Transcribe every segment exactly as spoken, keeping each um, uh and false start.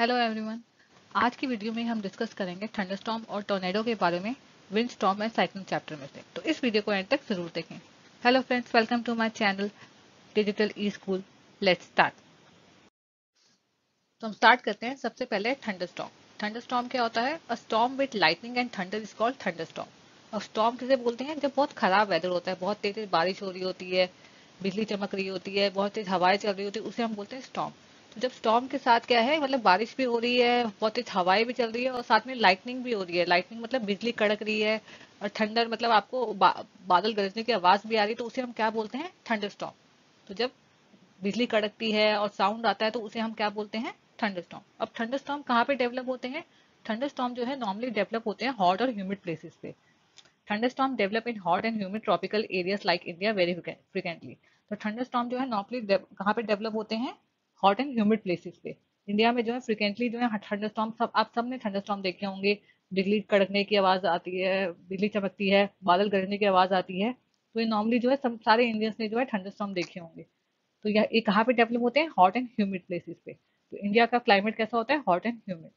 Hello everyone, आज की video में हम डिस्कस करेंगे थंडरस्टॉर्म और टोर्नेडो के बारे में wind storm and cyclone chapter में से। तो इस वीडियो को एंड तक जरूर देखें। Hello friends, welcome to my channel digital E school. Let's start. तो हम स्टार्ट करते हैं। सबसे पहले थंडरस्टॉर्म। थंडरस्टॉर्म क्या होता है? A storm with lightning and thunder is called thunderstorm. और स्टॉर्म किसे बोलते हैं? जब बहुत खराब वेदर होता है, बहुत तेज तेज बारिश हो रही होती है, बिजली चमक रही होती है, बहुत तेज हवाएं चल रही होती है, उसे हम बोलते हैं स्टॉर्म। जब स्टॉर्म के साथ क्या है, मतलब बारिश भी हो रही है, बहुत तेज हवाएं भी चल रही है और साथ में लाइटनिंग भी हो रही है। लाइटनिंग मतलब बिजली कड़क रही है और थंडर मतलब आपको बा, बादल गरजने की आवाज भी आ रही है, तो उसे हम क्या बोलते हैं? थंडरस्टॉर्म। तो जब बिजली कड़कती है और साउंड आता है तो उसे हम क्या बोलते हैं? थंडरस्टॉर्म। अब थंडरस्टॉर्म कहाँ पे डेवलप होते हैं? थंडरस्टॉर्म जो है नॉर्मली डेवलप होते हैं हॉट और ह्यूमिड प्लेसेस पे। Thunderstorm develop in hot and humid tropical areas like India very frequently. तो थंडरस्टॉर्म जो है नॉर्मली कहाँ पे डेवलप होते हैं? हॉट एंड ह्यूमिड प्लेसेस पे। इंडिया में जो है फ्रिक्वेंटली जो है थंडरस्टॉर्म, सब आप सबने थंडरस्टॉर्म देखे होंगे। बिजली कड़कने की आवाज आती है, बिजली चमकती है, बादल गरजने की आवाज आती है, तो ये नॉर्मली जो है सब सारे इंडियंस ने जो है थंडरस्टॉर्म देखे होंगे। तो यह ये कहाँ पे डेवलप होते हैं? हॉट एंड ह्यूमिड प्लेसेस पे। तो इंडिया का क्लाइमेट कैसा होता है? Hot and humid.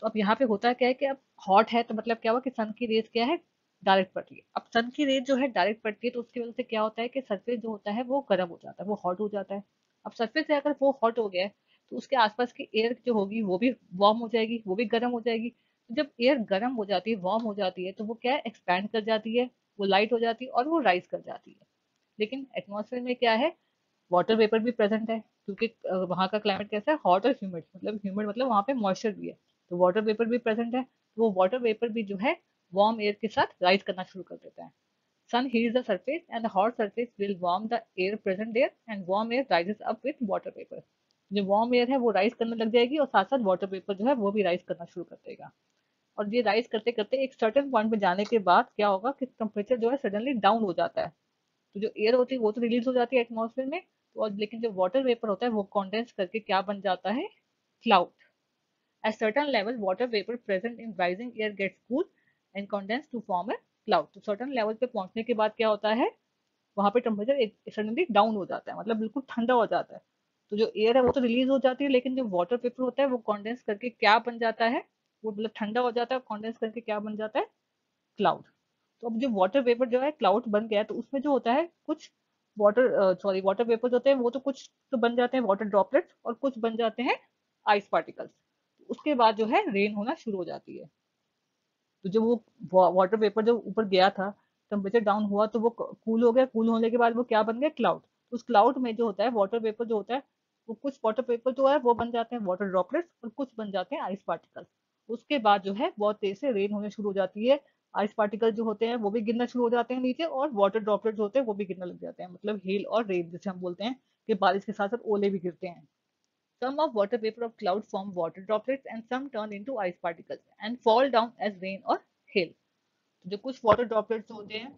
तो अब यहाँ पे होता क्या है कि अब हॉट है तो मतलब क्या हुआ कि सन की रेज क्या है? डायरेक्ट पड़ती है। अब सन की रेज जो है डायरेक्ट पड़ती है तो उसकी वजह से क्या होता है कि सरफेस जो होता है वो गर्म हो जाता है, वो हॉट हो जाता है। अब सरफेस से अगर वो हॉट हो गया है तो उसके आसपास की एयर जो होगी वो भी वार्म हो जाएगी, वो भी गर्म हो जाएगी। तो जब एयर गर्म हो जाती है, वार्म हो जाती है, तो वो क्या है? एक्सपैंड कर जाती है, वो लाइट हो जाती है और वो राइज कर जाती है। लेकिन एटमॉस्फेयर में क्या है? वाटर वेपर भी प्रेजेंट है, क्योंकि वहाँ का क्लाइमेट कैसा है? हॉट और ह्यूमिड। मतलब ह्यूमिड मतलब वहाँ पे मॉइस्चर भी है, तो वाटर वेपर भी प्रेजेंट है। तो वो वाटर वेपर भी जो है वार्म एयर के साथ राइज करना शुरू कर देता है। Sun heats the surface and the hot surface will warm the air present there and warm air rises up with water vapor. जो warm air है वो rise करने लग जाएगी और साथ साथ water vapor जो है वो भी rise करना शुरू कर देगा। और ये rise करते करते एक certain point पे जाने के बाद क्या होगा कि temperature जो है suddenly down हो जाता है। तो जो air होती है वो तो release हो जाती है atmosphere में, और लेकिन जो water vapor होता है वो condense करके क्या बन जाता है? Cloud. At certain level, water vapor present in rising air gets cool and condensed to form a cloud. तो सर्टेन लेवल पे पहुंचने के बाद क्या होता है? वहां पे टेम्परेचर सडनली डाउन हो जाता है, मतलब बिल्कुल ठंडा हो जाता है। तो जो एयर है वो तो रिलीज हो जाती है, लेकिन जो वाटर वेपर होता है वो कंडेंस करके क्या बन जाता है? वो मतलब ठंडा हो जाता है, कंडेंस करके क्या बन जाता है? क्लाउड। तो अब जो वाटर वेपर जो है क्लाउड बन गया, तो उसमें जो होता है कुछ वाटर सॉरी वाटर वेपर होते हैं वो तो कुछ तो बन जाते हैं वाटर ड्रॉपलेट्स और कुछ बन जाते हैं आइस पार्टिकल्स। उसके बाद जो है रेन होना शुरू हो जाती है। तो जब वो वाटर वेपर जो ऊपर गया था, टेम्परेचर डाउन हुआ तो वो कूल हो गया। कूल होने के बाद वो क्या बन गया? क्लाउड। उस क्लाउड में जो होता है वाटर वेपर जो होता है वो कुछ वाटर वेपर जो है वो बन जाते हैं वाटर ड्रॉपलेट्स और कुछ बन जाते हैं आइस पार्टिकल्स। उसके बाद जो है बहुत तेज से रेन होने शुरू हो जाती है। आइस पार्टिकल जो होते हैं वो भी गिरना शुरू हो जाते हैं नीचे, और वाटर ड्रॉपलेट जो होते हैं वो भी गिरने लग जाते हैं। मतलब हेल और रेन जिसे हम बोलते हैं कि बारिश के साथ साथ ओले भी गिरते हैं। Some of water vapor of cloud form water droplets and some turn into ice particles and fall down as rain or hail. जो कुछ water droplets होते हैं,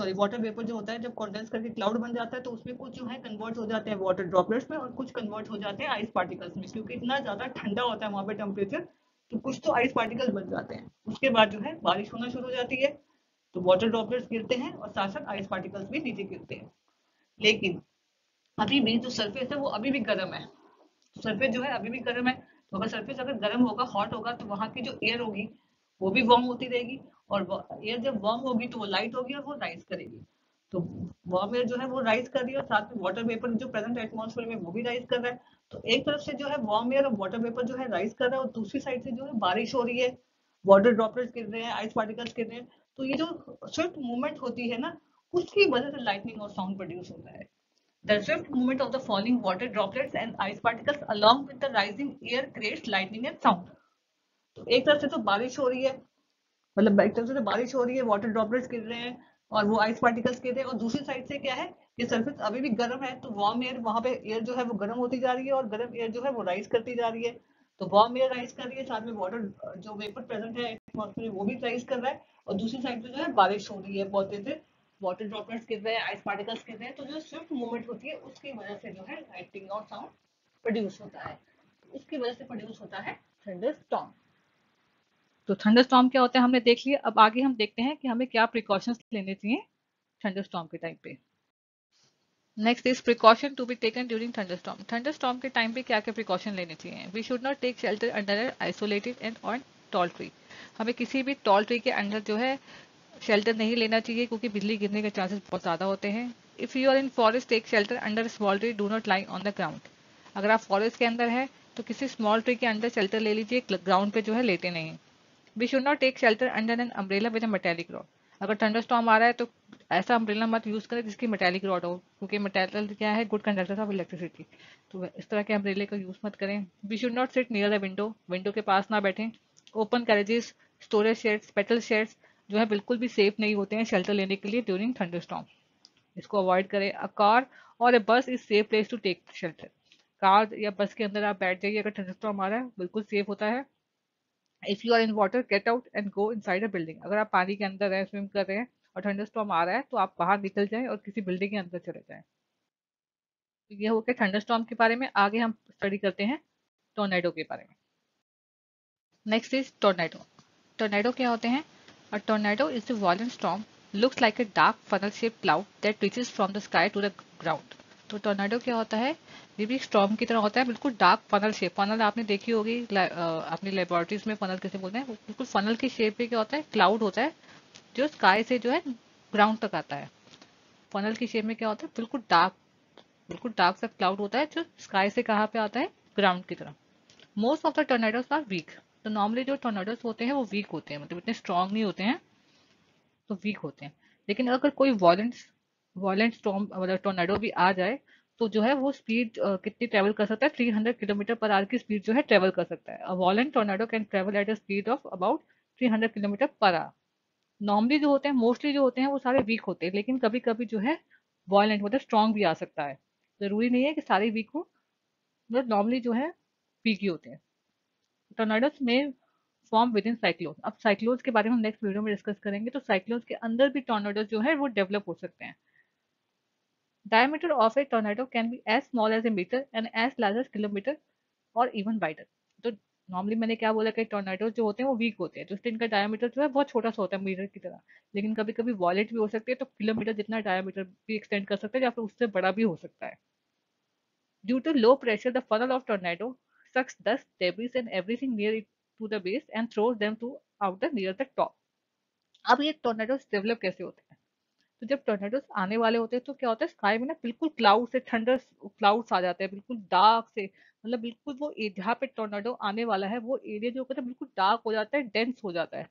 sorry water vapor जो होता है जब condense करके cloud बन जाता है तो उसमें कुछ जो है convert हो जाते हैं water droplets में और कुछ convert हो जाते हैं ice particles में, क्योंकि इतना ज्यादा ठंडा होता है वहाँ पे temperature, तो कुछ तो ice particles बन जाते हैं। उसके बाद जो है बारिश होना शुरू हो जाती है, तो water droplets गिरते हैं और साथ साथ ice particles भी नीचे गिरते हैं। लेकिन अभी भी जो surface है वो अभी भी गर्म है। सरफेस जो है अभी भी गर्म है, तो अगर सरफेस अगर गर्म होगा, हॉट होगा, तो वहाँ की जो एयर होगी वो भी वार्म होती रहेगी, और एयर जब वार्म होगी तो वो लाइट होगी और वो राइज करेगी। तो वार्म एयर जो है वो राइज कर रही है और साथ में वाटर वेपर जो प्रेजेंट एटमॉस्फेयर में वो भी राइज कर रहा है। तो एक तरफ से जो है वार्म एयर और वाटर वेपर जो है राइज कर रहा है, और दूसरी साइड से जो है बारिश हो रही है, वाटर ड्रॉपलेट्स गिर रहे हैं, आइस पार्टिकल्स गिर रहे हैं। तो ये जो स्विफ्ट मूवमेंट होती है ना, उसकी वजह से लाइटनिंग और साउंड प्रोड्यूस होता है। The swift movement of the falling water droplets and ice particles along with the rising air creates lightning and sound. तो एक तरफ से तो बारिश हो रही है, मतलब एक तरफ से तो बारिश हो रही है, वाटर ड्रॉपलेट्स गिर रहे हैं और वो आइस पार्टिकल्स गिर रहे हैं, और दूसरी साइड से क्या है कि सरफेस अभी भी गर्म है, तो वार्म एयर वहाँ पे एयर जो है वो गर्म होती जा रही है और गर्म एयर जो है वो राइज करती जा रही है। तो वार्म एयर राइज कर रही है, साथ में वाटर जो वेपर प्रेजेंट है एटमॉस्फेयर में वो भी राइज कर रहा है, और दूसरी साइड पे जो है बारिश हो रही है, बहुत तेज से वाटर ड्रॉपलेट्स गिर रहे हैं, आइस पार्टिकल्स गिर रहे हैं। तो जो स्विफ्ट मूवमेंट होती है उसकी वजह से जो है लाइटनिंग और साउंड प्रोड्यूस होता है, उसकी वजह से प्रोड्यूस होता है थंडरस्टॉर्म। तो थंडरस्टॉर्म क्या होता है हमने देख लिया। अब आगे हम देखते हैं कि हमें क्या प्रिकॉशंस लेने चाहिए थंडरस्टॉर्म के टाइम पे। Next is precaution to be taken during thunderstorm. Thunderstorm के टाइम पे क्या क्या प्रिकॉशन लेने चाहिए? We should not take shelter under isolated and on tall tree. हमें किसी भी टॉल ट्री के अंडर जो है शेल्टर नहीं लेना चाहिए क्योंकि बिजली गिरने के चांसेस बहुत ज्यादा होते हैं। If you are in forest take shelter under small tree, do not lie on the ground. अगर आप फॉरेस्ट के अंदर है तो किसी स्मॉल ट्री के अंदर शेल्टर ले लीजिए, ग्राउंड पे जो है लेते नहीं। We should not take shelter under an umbrella with a metallic rod. अगर थंडरस्टॉर्म आ रहा है तो ऐसा अम्ब्रेला मत यूज करें जिसकी मेटैलिक रॉड हो, क्योंकि मेटैलिक क्या है, गुड कंडक्टर ऑफ इलेक्ट्रिसिटी। तो इस तरह के अम्ब्रेले का यूज मत करें। We should not sit near a window, window के पास ना बैठें। Open carriages, storage sheds, petal sheds जो है बिल्कुल भी सेफ नहीं होते हैं शेल्टर लेने के लिए ड्यूरिंग थंडरस्टॉर्म, इसको अवॉइड करें। अ कार और a bus is safe place to take shelter. Car या बस के अंदर आप बैठ जाइए अगर थंडरस्टॉर्म आ रहा है, बिल्कुल सेफ होता है। If you are in water, get out and go inside a building. अगर आप पानी के अंदर हैं, स्विम कर रहे हैं और थंडरस्टॉर्म आ रहा है तो आप बाहर निकल जाएं और किसी बिल्डिंग के अंदर चले जाएं। तो ये हो गया थंडरस्टॉर्म के बारे में। आगे हम स्टडी करते हैं टोर्नेडो के बारे में। Next is tornado. टोर्नेडो क्या होते हैं? A tornado is a violent storm, looks like a dark funnel shape cloud that reaches from the sky to the ground. तो टोर्नेडो क्या होता है? ये भी स्टॉर्म की तरह होता है, बिल्कुल डार्क फनल शेप। फनल आपने देखी होगी अपनी लेबोरेटरीज में, फनल कैसे बोलते हैं, बिल्कुल फनल की शेप में क्या होता है, क्लाउड होता है जो स्काई से जो है ग्राउंड तक आता है। फनल की शेप में क्या होता है, बिल्कुल डार्क बिल्कुल डार्क सा क्लाउड होता है जो स्काई से कहाँ पे आता है, ग्राउंड की तरफ। Most of the tornadoes are weak. तो नॉर्मली जो टोर्नेडोज होते हैं वो वीक होते हैं, मतलब इतने स्ट्रांग नहीं होते हैं, तो वीक होते हैं। लेकिन अगर कोई वॉलेंट वॉलेंट स्टॉर्म मतलब टोर्नेडो भी आ जाए तो जो है वो स्पीड uh, कितनी ट्रेवल कर सकता है, तीन सौ किलोमीटर पर आवर की स्पीड जो है ट्रेवल कर सकता है। A violent tornado can travel at a speed of about तीन सौ किलोमीटर पर आवर। नॉर्मली जो होते हैं, मोस्टली जो होते हैं वो सारे वीक होते हैं, लेकिन कभी कभी जो है वॉयलेंट मतलब स्ट्रांग भी आ सकता है। जरूरी नहीं है कि सारे वीक हो, मतलब नॉर्मली जो है वीक ही होते हैं। टोर्नेडोज में फॉर्म विद इन साइक्लोन। अब साइक्लोन्स के बारे में हम नेक्स्ट वीडियो में डिस्कस करेंगे। तो साइक्लोन्स के अंदर भी टोर्नेडोज जो है वो डेवलप हो सकते हैं। Diameter of a tornado can be as small as a metre and as large as kilometre और इवन वाइडर। तो नॉर्मली मैंने क्या बोला कि टोर्नेडो जो होते हैं वो वीक होते हैं, तो इसलिए इनका डायमीटर जो है बहुत छोटा सा होता है, मीटर की तरह। लेकिन कभी कभी वॉलेट भी हो सकते हैं, तो किलोमीटर जितना डायमीटर भी एक्सटेंड कर सकते हैं या फिर उससे बड़ा भी हो सकता है। Due to low pressure the funnel of tornado sucks dust, debris and everything near it to the base and throws them to out the near the top. अब ये टोर्नेडोज डेवलप कैसे होते हैं? तो जब टोर्नेडोज आने वाले होते हैं तो क्या होता है, स्काई में ना बिल्कुल क्लाउड से थंडर क्लाउड्स आ जाते हैं, बिल्कुल डार्क से, मतलब बिल्कुल वो जहाँ पे टोर्नेडो आने वाला है वो एरिया जो होता है बिल्कुल डार्क हो जाता है, डेंस हो जाता है।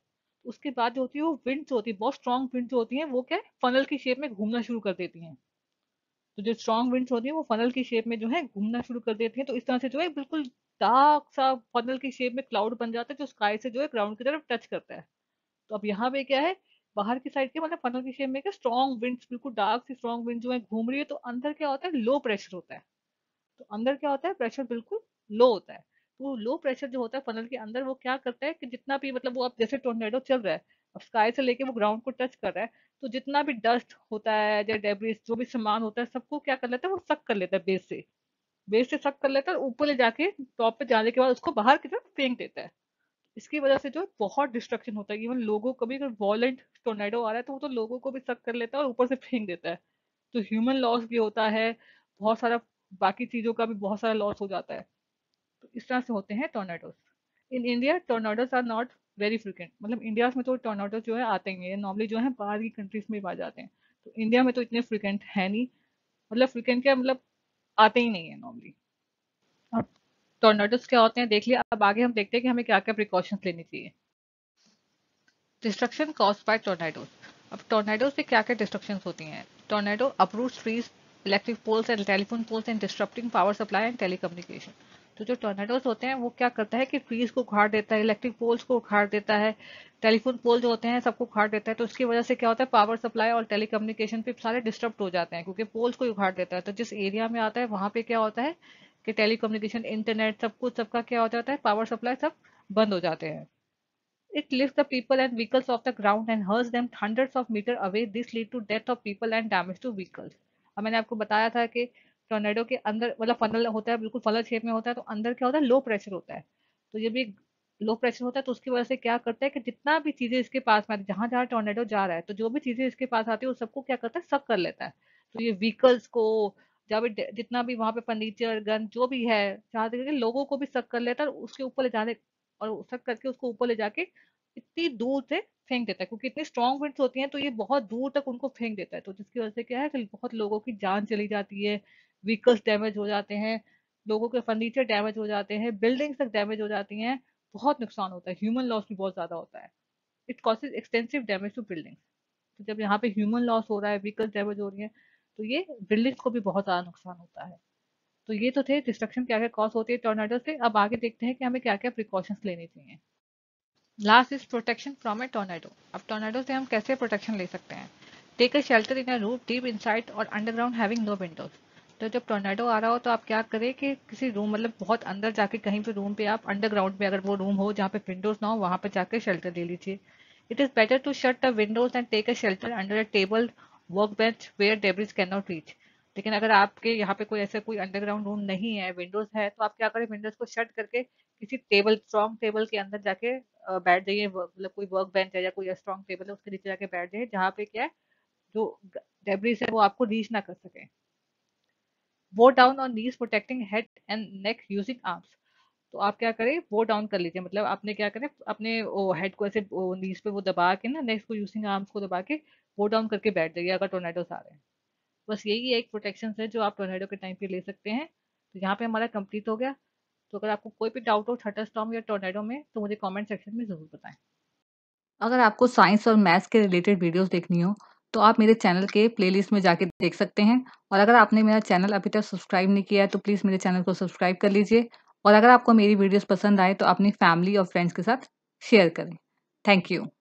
उसके बाद जो होती है वो विंड्स होती है, बहुत स्ट्रॉन्ग विंड्स होती हैं, वो क्या है, फनल की शेप में घूमना शुरू कर देती हैं। तो जो स्ट्रॉन्ग विंड्स होती है वो फनल की शेप में जो है घूमना शुरू कर देती है। तो इस तरह से जो है बिल्कुल डार्क सा फनल की शेप में क्लाउड बन जाता है जो स्काई से जो है ग्राउंड की तरफ टच करता है। तो अब यहाँ पे क्या है, बाहर की साइड के मतलब फनल की शेप में क्या स्ट्रॉन्ग विंड्स, बिल्कुल डार्क सी स्ट्रॉन्ग विंड जो है घूम रही है। तो अंदर क्या होता है, लो प्रेशर होता है। तो अंदर क्या होता है, प्रेशर बिल्कुल लो होता है। तो लो प्रेशर जो होता है फनल के अंदर वो क्या करता है कि जितना भी मतलब वो अब जैसे टोर्नेडो चल रहा है, अब स्काई से लेके वो ग्राउंड को टच कर रहा है, तो जितना भी डस्ट होता है या डेब्रिस जो भी सामान होता है सबको क्या कर लेता है, वो सक कर लेता है, बेस से बेस से सक कर लेता है, ऊपर ले जाके टॉप पे जाने के बाद उसको बाहर की तरफ फेंक देता है। इसकी वजह से जो है बहुत डिस्ट्रक्शन होता है। इवन लोगों को भी, अगर वॉलेंट टोर्नेडो आ रहा है तो वो तो लोगों को भी सक कर लेता है और ऊपर से फेंक देता है। तो ह्यूमन लॉस भी होता है, बहुत सारा बाकी चीजों का भी बहुत सारा लॉस हो जाता है। तो इस तरह से होते हैं tornadoes. In India tornadoes are not very frequent, मतलब इंडिया में तो टोर्नेडोज जो है आते हैं, नॉर्मली जो है बाहर की कंट्रीज में आ जाते हैं। तो इंडिया में तो इतने फ्रिक्वेंट है नहीं, मतलब फ्रिक्वेंट क्या मतलब आते ही नहीं है नॉर्मली। और टोर्नेडोज क्या होते हैं देख लिया। अब आगे हम देखते हैं कि हमें क्या क्या प्रिकॉशंस लेनी चाहिए। Destruction cause by tornadoes. अब टोर्नेडोज से क्या क्या डिस्ट्रक्शन होती हैं? Tornado uproots trees, electric poles and telephone poles and disrupting power supply and telecommunication. तो जो टोर्नेडोज होते हैं वो क्या करता है कि ट्रीज को उखाड़ देता है, इलेक्ट्रिक पोल्स को उखाड़ देता है, टेलीफोन पोल जो होते हैं सबको उखाड़ देता है। तो उसकी वजह से क्या होता है, पावर सप्लाई और टेलीकम्युनिकेशन पे सारे डिस्टर्ब हो जाते हैं क्योंकि पोल्स को उखाड़ देता है। तो जिस एरिया में आता है वहाँ पे क्या होता है कि टेलीकम्युनिकेशन, इंटरनेट, सब कुछ सबका क्या हो जाता है, पावर सप्लाई सब बंद हो जाते हैं। It lifts the people and vehicles off the ground and hurls them hundreds of meter away. This lead to death of people and damage to vehicles. अब मैंने आपको बताया था कि टोर्नेडो के अंदर मतलब फनल होता है, बिल्कुल फनल शेप में होता है, तो अंदर क्या होता है, लो प्रेशर होता है। तो ये भी लो प्रेशर होता है, तो उसकी वजह से क्या करता है कि जितना भी चीजें इसके पास में आती है, जहां जहाँ टोर्नेडो जा रहा है तो जो भी चीजें इसके पास आती है वो सबको क्या करता है, सक कर लेता है। तो ये व्हीकल्स को जहाँ भी जितना भी वहां पे फर्नीचर गन जो भी है जहाँ तक लोगों को भी शक कर लेता है उसके ऊपर ले जाने और शक करके उसको ऊपर ले जाके इतनी दूर से फेंक देता है, क्योंकि इतनी स्ट्रॉन्ग विंड्स होती हैं तो ये बहुत दूर तक उनको फेंक देता है। तो जिसकी वजह से क्या है कि बहुत लोगों की जान चली जाती है, व्हीकल्स डैमेज हो जाते हैं, लोगों के फर्नीचर डैमेज हो जाते हैं, बिल्डिंग्स तक डैमेज हो जाती हैं, बहुत नुकसान होता है, ह्यूमन लॉस भी बहुत ज्यादा होता है। It causes extensive damage to buildings. तो जब यहाँ पे ह्यूमन लॉस हो रहा है, व्हीकल्स डैमेज हो रही है, तो ये बिल्डिंग्स को भी बहुत ज्यादा नुकसान होता है। तो ये तो थे डिस्ट्रक्शन क्या क्या कॉज होती है टॉर्नेडो से। अब आगे देखते हैं कि हमें क्या क्या प्रिकॉशंस लेने चाहिए। Last is protection from a tornado. अब टॉर्नेडो से हम कैसे प्रोटेक्शन ले सकते हैं? Take a shelter in a roof deep inside और अंडरग्राउंड हैविंग नो विंडोज। तो जब टॉर्नेडो आ रहा हो तो आप क्या करें कि किसी रूम मतलब बहुत अंदर जाके कहीं पे रूम पे आप अंडरग्राउंड पे अगर वो रूम हो जहाँ पे विंडोज ना हो वहाँ पे जाके शेल्टर ले लीजिए। It is better to shut the windows and take a shelter under a table work bench where debris can not reach. लेकिन अगर आपके यहाँ पे कोई ऐसा कोई अंडरग्राउंड रूम नहीं है, विंडोज है, तो आप क्या करें विंडोज को शट करके किसी टेबल स्ट्रॉन्ग टेबल के अंदर जाके बैठ जाइए, मतलब कोई वर्क बेंच है या कोई स्ट्रॉन्ग टेबल है उसके नीचे जाके बैठ जाइए जहाँ पे क्या है जो डेब्रिज है वो आपको रीच ना कर सके। वो down on knees protecting head and neck using arms. तो आप क्या करें वो डाउन कर लीजिए, मतलब आपने क्या करें अपने हेड को ऐसे नीज पे वो दबा के ना नेक्स्ट को यूजिंग आर्म्स को दबा के वो डाउन करके बैठ जाइए अगर टोर्नेडोस आ रहे हैं। बस यही एक प्रोटेक्शन है जो आप टोर्नेडो के टाइम पे ले सकते हैं। तो यहाँ पे हमारा कंप्लीट हो गया। तो अगर आपको कोई भी डाउट हो थंडरस्टॉर्म या टोर्नेडो में तो मुझे कमेंट सेक्शन में ज़रूर बताएं। अगर आपको साइंस और मैथ्स के रिलेटेड वीडियोस देखनी हो तो आप मेरे चैनल के प्लेलिस्ट में जाके देख सकते हैं। और अगर आपने मेरा चैनल अभी तक सब्सक्राइब नहीं किया है तो प्लीज़ मेरे चैनल को सब्सक्राइब कर लीजिए। और अगर आपको मेरी वीडियोस पसंद आए तो अपनी फैमिली और फ्रेंड्स के साथ शेयर करें। Thank you.